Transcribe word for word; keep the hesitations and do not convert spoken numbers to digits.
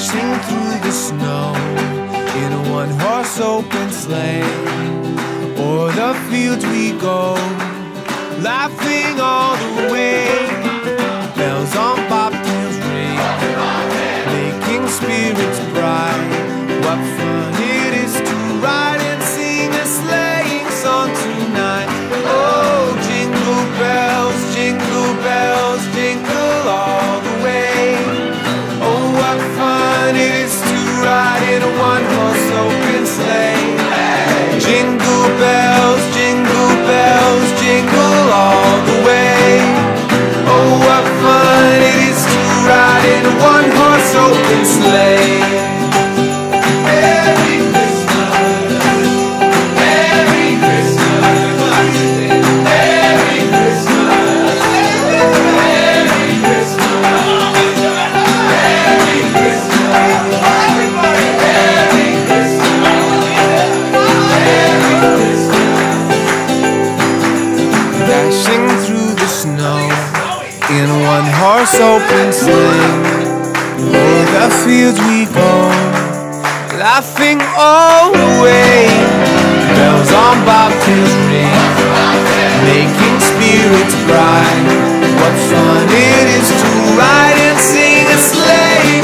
crashing through the snow in a one-horse open sleigh. O'er the fields we go, laughing all the way. Bells on bobtails ring, making spirits bright. What fun it is to ride and sing a sleighing song tonight. Oh, jingle bells, jingle bells, jingle all the way. Oh, what fun it is to ride in a one-horse open sleigh. Jingle bells, jingle bells, jingle all the way. Oh, what fun it is to ride in a one-horse open sleigh. Horse open sleigh, o'er the fields we go, laughing all the way. Bells on bobtails ring, making spirits bright. What fun it is to ride and sing a sleigh.